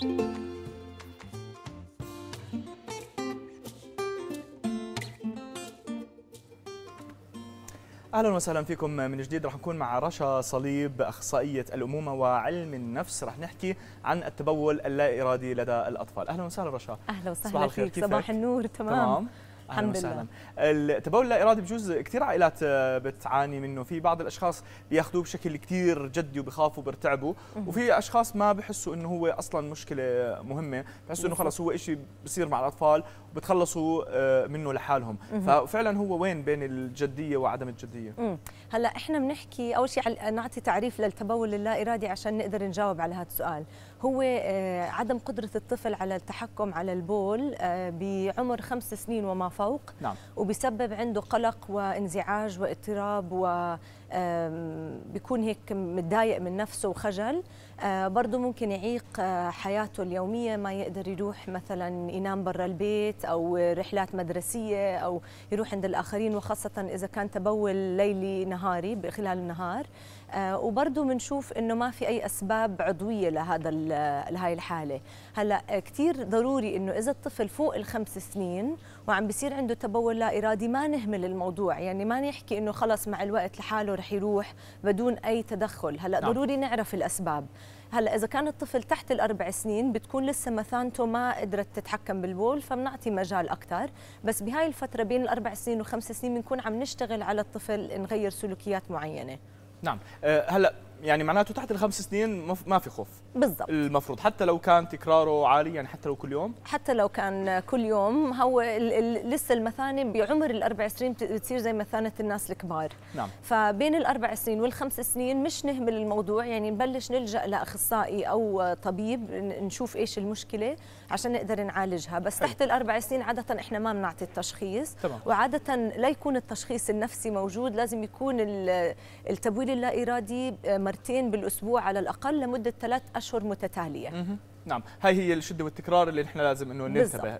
اهلا وسهلا فيكم من جديد. رح نكون مع رشا صليب اخصائيه الامومه وعلم النفس، رح نحكي عن التبول اللا ارادي لدى الاطفال. اهلا وسهلا رشا. اهلا وسهلا فيك، صباح النور. تمام. الحمد لله. التبول اللا إرادي بجوز كثير عائلات بتعاني منه، في بعض الأشخاص بياخذوه بشكل كثير جدي وبخافوا وبرتعبوا، وفي أشخاص ما بحسوا إنه هو أصلاً مشكلة مهمة، بحسوا إنه خلص هو شيء بصير مع الأطفال وبتخلصوا منه لحالهم، ففعلاً هو وين بين الجدية وعدم الجدية؟ هلا احنا بنحكي أول شيء نعطي تعريف للتبول اللا إرادي عشان نقدر نجاوب على هذا السؤال. هو عدم قدرة الطفل على التحكم على البول بعمر 5 سنين وما فوق. نعم. وبسبب عنده قلق وانزعاج واضطراب، وبيكون هيك متضايق من نفسه وخجل. برضه ممكن يعيق حياته اليومية، ما يقدر يروح مثلا ينام برا البيت أو رحلات مدرسية أو يروح عند الآخرين، وخاصة إذا كان تبول ليلي نهاري خلال النهار. وبرضه بنشوف إنه ما في أي أسباب عضوية لهاي الحالة. هلا كثير ضروري إنه إذا الطفل فوق ال5 سنين وعم بيصير عنده تبول لا إرادي ما نهمل الموضوع، يعني ما نحكي إنه خلص مع الوقت لحاله رح يروح بدون أي تدخل. هلا نعم. ضروري نعرف الأسباب. هلا إذا كان الطفل تحت ال4 سنين بتكون لسه مثانته ما قدرت تتحكم بالبول، فبنعطي مجال أكثر، بس بهاي الفترة بين ال4 سنين و5 سنين بنكون عم نشتغل على الطفل نغير سلوكيات معينة. نعم. هلا يعني معناته تحت ال5 سنين ما في خوف بالضبط، المفروض حتى لو كان تكراره عالي، يعني حتى لو كل يوم، حتى لو كان كل يوم هو لسه المثانه بعمر ال4 سنين بتصير زي مثانه الناس الكبار. نعم. فبين ال4 سنين وال5 سنين مش نهمل الموضوع، يعني نبلش نلجأ لاخصائي او طبيب نشوف ايش المشكله عشان نقدر نعالجها، بس حلو. تحت ال4 سنين عاده احنا ما بنعطي التشخيص. تمام. وعاده لا يكون التشخيص النفسي موجود، لازم يكون التبويل اللا ارادي مرتين بالأسبوع على الأقل لمدة 3 أشهر متتالية. نعم، هاي هي الشدة والتكرار اللي نحن لازم إنه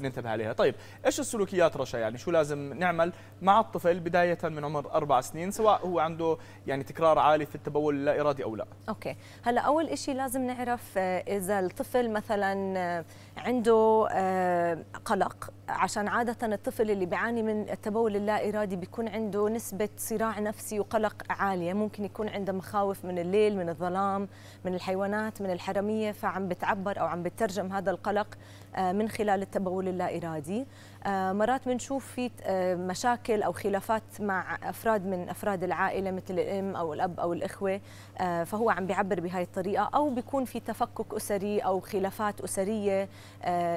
ننتبه عليها. طيب، إيش السلوكيات رشا؟ يعني شو لازم نعمل مع الطفل بداية من عمر 4 سنين، سواء هو عنده يعني تكرار عالي في التبول اللا إرادي أو لا؟ أوكي، هلا أول إشي لازم نعرف إذا الطفل مثلا عنده قلق، عشان عادة الطفل اللي بيعاني من التبول اللا إرادي بيكون عنده نسبة صراع نفسي وقلق عالية، ممكن يكون عنده مخاوف من الليل، من الظلام، من الحيوانات، من الحرمية، فعم بتعبر أو عم بترجم هذا القلق من خلال التبول اللا إرادي. مرات بنشوف في مشاكل أو خلافات مع أفراد من أفراد العائلة مثل الأم أو الأب أو الإخوة، فهو عم بيعبر بهاي الطريقة، أو بيكون في تفكك أسري أو خلافات أسرية،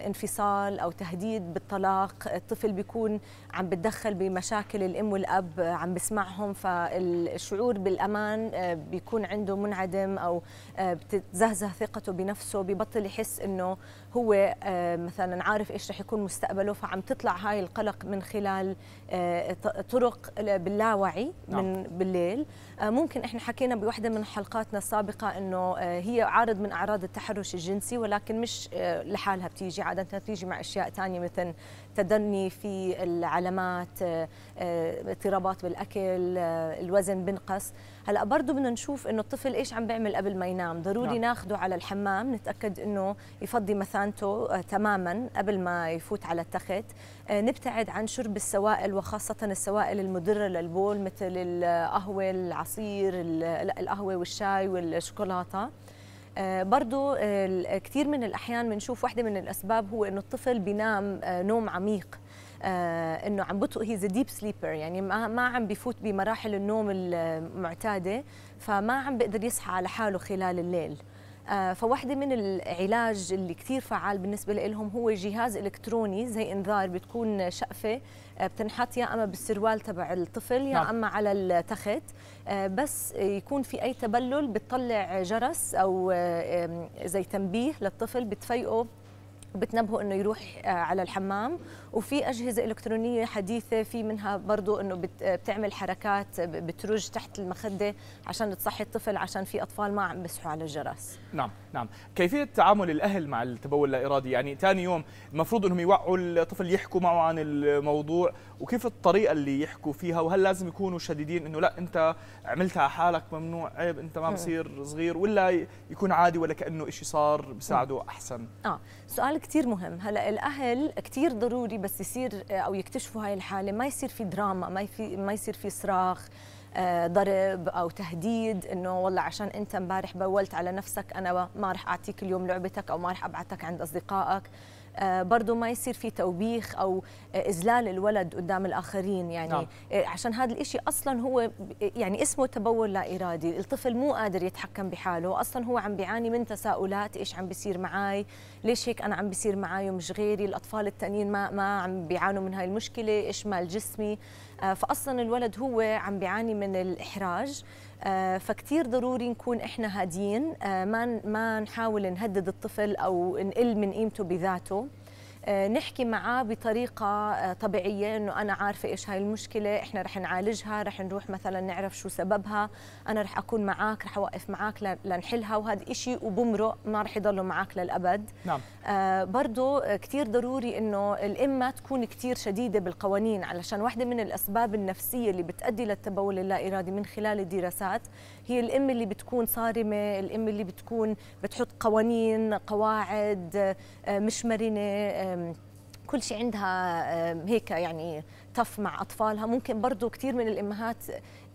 انفصال أو تهديد بالطلاق، الطفل بيكون عم بتدخل بمشاكل الأم والأب، عم بسمعهم، فالشعور بالأمان بيكون عنده منعدم، أو بتتزهزه ثقته بنفسه، ببطل يحس إنه هو مثلا عارف إيش رح يكون مستقبله، فعم تطلع هاي القلق من خلال طرق باللاوعي من بالليل. ممكن احنا حكينا بوحده من حلقاتنا السابقه انه هي عارض من اعراض التحرش الجنسي، ولكن مش لحالها بتيجي، عاده بتيجي مع اشياء ثانيه مثل تدني في العلامات، اضطرابات بالاكل، الوزن بنقص. هلا برضه بدنا نشوف انه الطفل ايش عم بيعمل قبل ما ينام، ضروري ناخده على الحمام نتاكد انه يفضي مثانته تماما قبل ما يفوت على التخت. نبتعد عن شرب السوائل، وخاصة السوائل المضرة للبول مثل القهوة، العصير، القهوة والشاي والشوكولاتة. برضو كثير من الأحيان بنشوف واحدة من الأسباب هو إنه الطفل بينام نوم عميق، إنه عم بطئ، هي ذا ديب سليبر، يعني ما عم بفوت بمراحل النوم المعتادة، فما عم بقدر يصحى على حاله خلال الليل. فواحدة من العلاج اللي كثير فعال بالنسبة لهم هو جهاز إلكتروني زي إنذار، بتكون شقفة بتنحط يا أما بالسروال تبع الطفل يا نعم. أما على التخت، بس يكون في أي تبلل بتطلع جرس أو زي تنبيه للطفل، بتفيقه بتنبهه انه يروح على الحمام. وفي اجهزه الكترونيه حديثه في منها برضه انه بتعمل حركات بتروج تحت المخده عشان تصحي الطفل، عشان في اطفال ما عم بيصحوا على الجرس. نعم نعم. كيفيه تعامل الاهل مع التبول اللا ارادي؟ يعني ثاني يوم المفروض انهم يوعوا الطفل، يحكوا معه عن الموضوع، وكيف الطريقه اللي يحكوا فيها؟ وهل لازم يكونوا شديدين انه لا انت عملتها حالك، ممنوع، عيب، انت ما بصير صغير، ولا يكون عادي ولا كانه شيء صار بساعده احسن؟ سؤال كثير مهم. هلا الاهل كثير ضروري بس يصير او يكتشفوا هاي الحاله، ما يصير في دراما، ما يصير في صراخ، ضرب او تهديد انه والله عشان انت امبارح بولت على نفسك انا ما رح اعطيك اليوم لعبتك او ما رح ابعتك عند اصدقائك. برضه ما يصير في توبيخ او اذلال الولد قدام الاخرين، يعني نعم. عشان هذا الشيء اصلا هو يعني اسمه تبول لا ارادي، الطفل مو قادر يتحكم بحاله، اصلا هو عم بيعاني من تساؤلات، ايش عم بيصير معي، ليش هيك انا عم بيصير معي ومش غيري، الاطفال الثانيين ما عم بيعانوا من هاي المشكله، ايش مال جسمي. فاصلا الولد هو عم بيعاني من الاحراج، فكتير ضروري نكون احنا هاديين، ما نحاول نهدد الطفل او نقل من قيمته بذاته، نحكي معاه بطريقه طبيعيه انه انا عارفه ايش هاي المشكله، احنا رح نعالجها، رح نروح مثلا نعرف شو سببها، انا رح اكون معك، رح اوقف معك لنحلها، وهذا شيء وبمرق، ما رح يضلوا معك للابد. نعم. برضه كثير ضروري انه الام ما تكون كثير شديده بالقوانين، علشان واحده من الاسباب النفسيه اللي بتؤدي للتبول اللا ارادي من خلال الدراسات هي الام اللي بتكون صارمه، الام اللي بتكون بتحط قوانين، قواعد مش مرنه، كل شيء عندها هيك يعني تف مع أطفالها. ممكن برضو كثير من الأمهات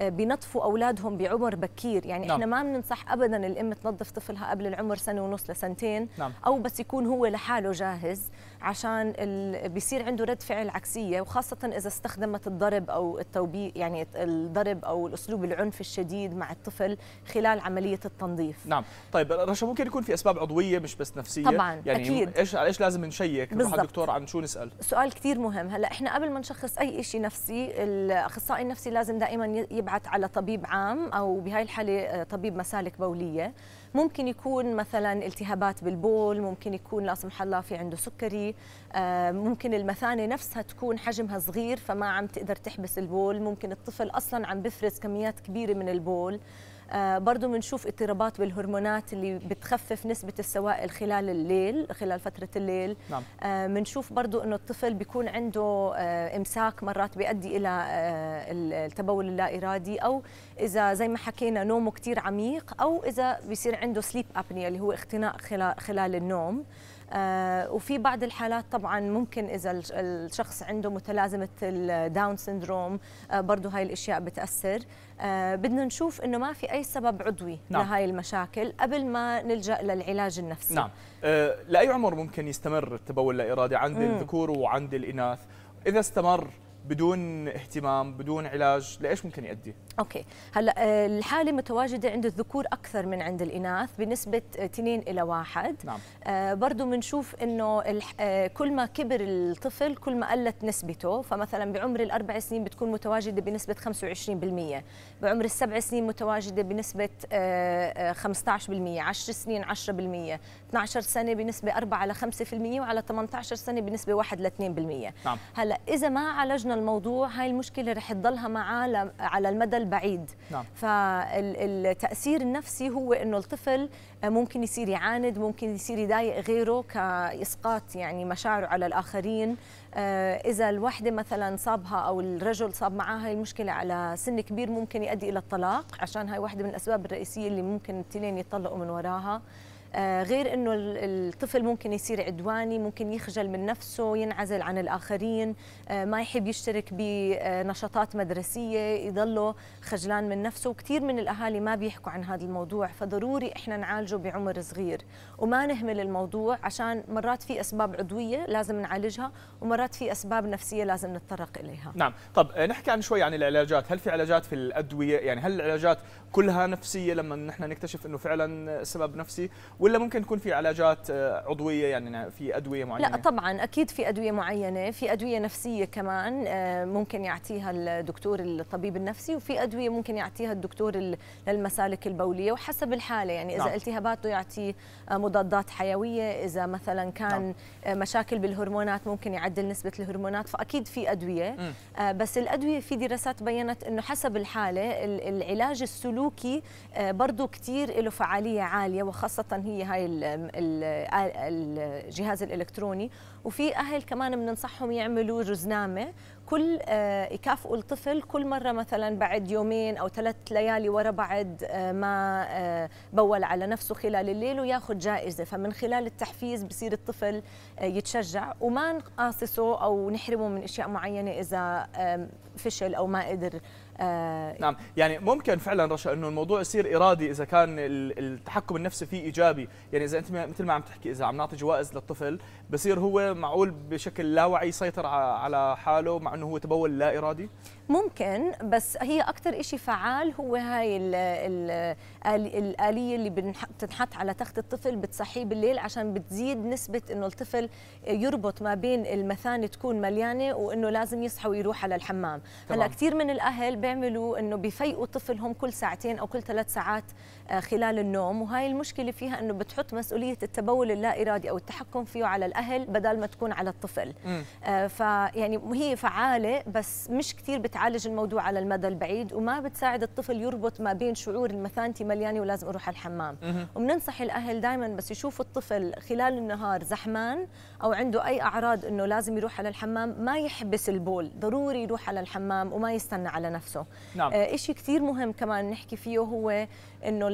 بينظفوا أولادهم بعمر بكير، يعني نعم. إحنا ما بننصح أبدا الأم تنظف طفلها قبل العمر 1.5 لسنتين، نعم. أو بس يكون هو لحاله جاهز، عشان بيصير عنده رد فعل عكسية، وخاصة إذا استخدمت الضرب أو التوبيخ، يعني الضرب أو الأسلوب العنف الشديد مع الطفل خلال عملية التنظيف. نعم. طيب رشا، ممكن يكون في أسباب عضوية مش بس نفسية؟ طبعا يعني أكيد. إيش لازم نشيك؟ نروح على الدكتور، عن شو نسأل؟ سؤال كثير مهم. هلا إحنا قبل ما نشخص أي شيء نفسي، الاخصائي النفسي لازم دائما يبعث على طبيب عام او بهاي الحاله طبيب مسالك بوليه. ممكن يكون مثلا التهابات بالبول، ممكن يكون لا سمح الله في عنده سكري، ممكن المثانه نفسها تكون حجمها صغير فما عم تقدر تحبس البول، ممكن الطفل اصلا عم بفرز كميات كبيره من البول. برضه بنشوف اضطرابات بالهرمونات اللي بتخفف نسبة السوائل خلال الليل، خلال فترة الليل. نعم. بنشوف برضه انه الطفل بيكون عنده امساك مرات بيؤدي الى التبول اللا ارادي، او اذا زي ما حكينا نومه كثير عميق، او اذا بيصير عنده سليب ابنيا اللي هو اختناق خلال النوم. وفي بعض الحالات طبعا ممكن اذا الشخص عنده متلازمه الداون سندروم، برضه هاي الاشياء بتاثر. بدنا نشوف انه ما في اي سبب عضوي، نعم. لهاي المشاكل قبل ما نلجا للعلاج النفسي. نعم. لاي عمر ممكن يستمر التبول اللا ارادي عند الذكور وعند الاناث؟ اذا استمر بدون اهتمام، بدون علاج، لايش ممكن يؤدي؟ اوكي. هلا الحاله متواجده عند الذكور اكثر من عند الاناث بنسبه 2 إلى 1. نعم. برضه بنشوف انه كل ما كبر الطفل كل ما قلت نسبته، فمثلا بعمر ال4 سنين بتكون متواجده بنسبه 25%، بعمر ال7 سنين متواجده بنسبه 15%، 10 سنين 10%، 12 سنه بنسبه 4 إلى 5%، وعلى 18 سنه بنسبه 1 إلى 2%. نعم. هلا اذا ما عالجنا الموضوع هاي المشكلة رح تضلها معاه على المدى البعيد. نعم. فالتأثير النفسي هو إنه الطفل ممكن يصير يعاند، ممكن يصير يضايق غيره كإسقاط يعني مشاعره على الآخرين. إذا الوحدة مثلا صابها أو الرجل صاب معاها هاي المشكلة على سن كبير ممكن يؤدي إلى الطلاق، عشان هاي واحدة من الأسباب الرئيسية اللي ممكن التنين يطلقوا من وراها. غير انه الطفل ممكن يصير عدواني، ممكن يخجل من نفسه، ينعزل عن الاخرين، ما يحب يشترك بنشاطات مدرسيه، يضله خجلان من نفسه، وكثير من الاهالي ما بيحكوا عن هذا الموضوع، فضروري احنا نعالجه بعمر صغير وما نهمل الموضوع، عشان مرات في اسباب عضويه لازم نعالجها، ومرات في اسباب نفسيه لازم نتطرق اليها. نعم. طب نحكي عن شوي عن العلاجات، هل في علاجات في الادويه؟ يعني هل العلاجات كلها نفسيه لما نحن نكتشف انه فعلا سبب نفسي؟ ولا ممكن تكون في علاجات عضويه، يعني في ادويه معينه؟ لا طبعا اكيد في ادويه معينه، في ادويه نفسيه كمان ممكن يعطيها الدكتور الطبيب النفسي، وفي ادويه ممكن يعطيها الدكتور للمسالك البوليه وحسب الحاله. يعني اذا التهاباته يعطي مضادات حيويه، اذا مثلا كان مشاكل بالهرمونات ممكن يعدل نسبه الهرمونات، فاكيد في ادويه. بس الادويه في دراسات بينت انه حسب الحاله العلاج السلوكي برضه كثير له فعاليه عاليه، وخاصه هي هاي الجهاز الالكتروني. وفي اهل كمان بننصحهم يعملوا جزنامه، كل يكافئوا الطفل كل مره مثلا بعد يومين او 3 ليالي ورا بعد ما بول على نفسه خلال الليل، وياخذ جائزه. فمن خلال التحفيز بصير الطفل يتشجع، وما نقاصصه او نحرمه من اشياء معينه اذا فشل او ما قدر. نعم، يعني ممكن فعلا رشا انه الموضوع يصير ارادي اذا كان التحكم النفسي فيه ايجابي. يعني اذا انت مثل ما عم تحكي، اذا عم نعطي جوائز للطفل بصير هو معقول بشكل لا واعي يسيطر على حاله، مع انه هو تبول لا ارادي. ممكن، بس هي اكثر إشي فعال هو هاي الآلية اللي بتنحط على تخت الطفل، بتصحيه بالليل عشان بتزيد نسبة انه الطفل يربط ما بين المثانة تكون مليانة وانه لازم يصحى ويروح على الحمام. هلا كثير من الاهل بيعملوا انه بيفيقوا طفلهم كل ساعتين او كل 3 ساعات خلال النوم، وهاي المشكلة فيها انه بتحط مسؤولية التبول اللا ارادي او التحكم فيه على الاهل بدل ما تكون على الطفل. فيعني هي فعالة بس مش كثير بتعالج الموضوع على المدى البعيد، وما بتساعد الطفل يربط ما بين شعور المثانتي مليانه ولازم اروح على الحمام. وبننصح الاهل دائما بس يشوفوا الطفل خلال النهار زحمان او عنده اي اعراض انه لازم يروح على الحمام، ما يحبس البول، ضروري يروح على الحمام وما يستنى على نفسه. نعم. شيء كثير مهم كمان نحكي فيه هو انه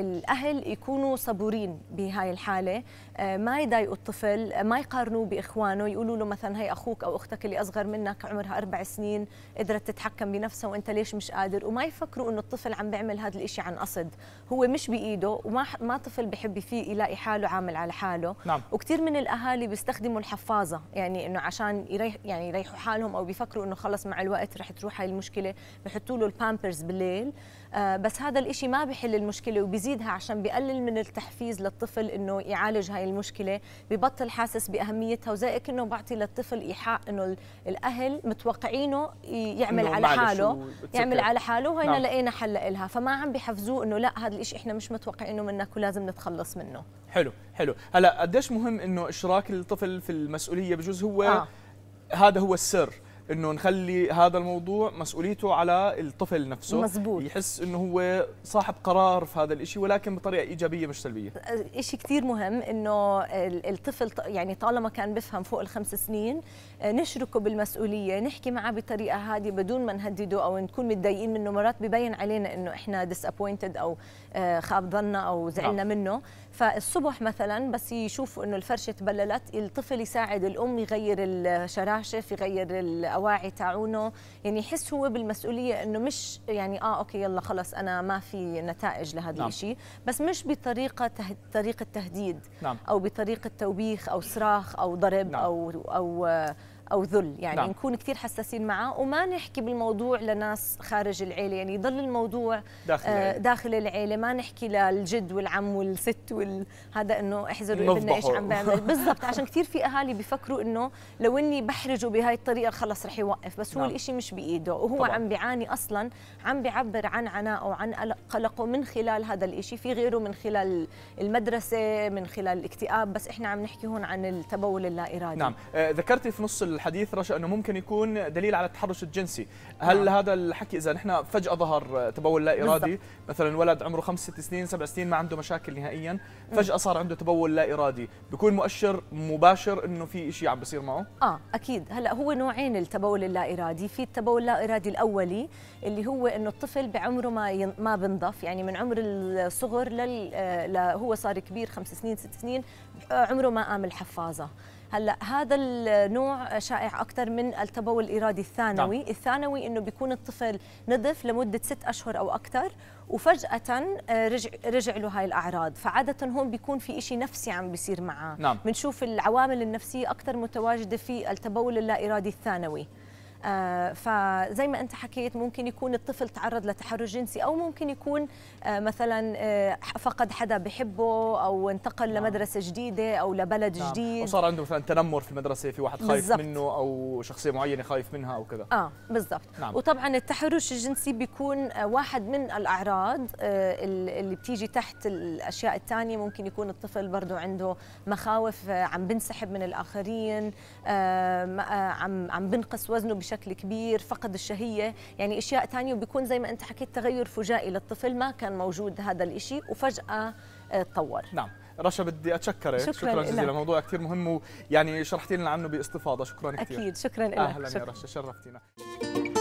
الاهل يكونوا صبورين بهاي الحاله، ما يضايقوا الطفل، ما يقارنوه باخوانه، يقولوا له مثلا هي اخوك او اختك اللي اصغر منك عمرها 4 سنين قدرت تتحكم بنفسها وانت ليش مش قادر، وما يفكروا انه الطفل عم بيعمل هذا الاشي عن قصد، هو مش بايده، وما طفل بحب فيه يلاقي حاله عامل على حاله. نعم. وكثير من الاهالي بيستخدموا الحفاظه، يعني انه عشان يريحوا حالهم او بيفكروا انه خلص مع الوقت رح تروح هاي المشكله، بحطوا له البامبرز بالليل. بس هذا الاشي ما بحل المشكله وبيزيدها، عشان بقلل من التحفيز للطفل انه يعالج هاي المشكله، ببطل حاسس باهميتها، وزائك انه بعطي للطفل ايحاء انه الاهل متوقعينه يعمل على حاله، يعمل على حاله وهنا. نعم. لقينا حل لها، فما عم بيحفزوه انه لا هذا الشيء احنا مش متوقعينه منك ولازم نتخلص منه. حلو حلو. هلا قديش مهم انه اشراك الطفل في المسؤوليه؟ بجوز هو هذا هو السر، انه نخلي هذا الموضوع مسؤوليته على الطفل نفسه. مزبوط. يحس انه هو صاحب قرار في هذا الشيء ولكن بطريقه ايجابيه مش سلبيه. شيء كثير مهم انه الطفل يعني طالما كان بفهم فوق ال5 سنين نشركه بالمسؤوليه، نحكي معه بطريقه هاديه بدون ما نهدده او نكون متضايقين منه. مرات ببين علينا انه احنا disappointed او خاب ظننا او زعلنا منه، فالصبح مثلا بس يشوفوا انه الفرشه تبللت، الطفل يساعد الام يغير الشراشف، يغير الاواعي تاعونه، يعني يحس هو بالمسؤوليه انه مش يعني اوكي يلا خلص انا ما في نتائج لهذا. نعم. الشيء، بس مش بطريقه طريقه تهديد. نعم. او بطريقه توبيخ او صراخ او ضرب. نعم. او ذل، يعني. نعم. نكون كثير حساسين معه، وما نحكي بالموضوع لناس خارج العيله، يعني يضل الموضوع داخل العيله. داخل العيله، ما نحكي للجد والعم والست هذا انه احذروا ابننا ايش عم بيعمل. بالضبط، عشان كثير في اهالي بيفكروا انه لو اني بحرجه بهاي الطريقه خلص رح يوقف، بس هو الشيء مش بايده، وهو طبعا عم بيعاني اصلا، عم بيعبر عن عنائه وعن قلقه من خلال هذا الشيء. في غيره من خلال المدرسه، من خلال الاكتئاب، بس احنا عم نحكي هون عن التبول اللا ارادي. نعم. ذكرتي في نص الحديث رشا انه ممكن يكون دليل على التحرش الجنسي، هل هذا الحكي اذا نحن فجأة ظهر تبول لا ارادي؟ بالضبط. مثلا ولد عمره 5 6 سنين 7 سنين ما عنده مشاكل نهائيا، فجأة صار عنده تبول لا ارادي، بيكون مؤشر مباشر انه في شيء عم بصير معه؟ اكيد. هلا هو نوعين التبول اللا ارادي، في التبول اللا ارادي الاولي اللي هو انه الطفل بعمره ما بنضف، يعني من عمر الصغر هو صار كبير 5 سنين 6 سنين عمره ما قام الحفاظه. هلا هذا النوع شائع اكثر من التبول الارادي الثانوي. نعم. الثانوي انه بيكون الطفل نضف لمده 6 اشهر او اكثر وفجأة رجع له هاي الأعراض، فعادة هون بيكون في إشي نفسي عم بيصير معه. نعم. بنشوف العوامل النفسية أكثر متواجدة في التبول اللا إرادي الثانوي. فزي ما أنت حكيت ممكن يكون الطفل تعرض لتحرش جنسي، أو ممكن يكون مثلا فقد حدا بحبه، أو انتقل لمدرسة جديدة أو لبلد جديد، وصار عنده مثلا تنمر في المدرسة، في واحد خايف منه أو شخصية معينة خايف منها أو كذا. بالضبط. وطبعا التحرش الجنسي بيكون واحد من الأعراض اللي بتيجي تحت الأشياء الثانية. ممكن يكون الطفل برضه عنده مخاوف، عم بنسحب من الآخرين، عم بنقص وزنه بشكل كبير، فقد الشهية، يعني أشياء ثانية. وبيكون زي ما أنت حكيت تغير فجائي للطفل، ما كان موجود هذا الإشي وفجأة تطور. نعم رشا، بدي أتشكرك، شكرا جزيلا، موضوع كثير مهم ويعني شرحتي لنا عنه باستفاضة، شكرا كثير. أكيد شكرا لك. أهلا يا رشا، شرفتينا.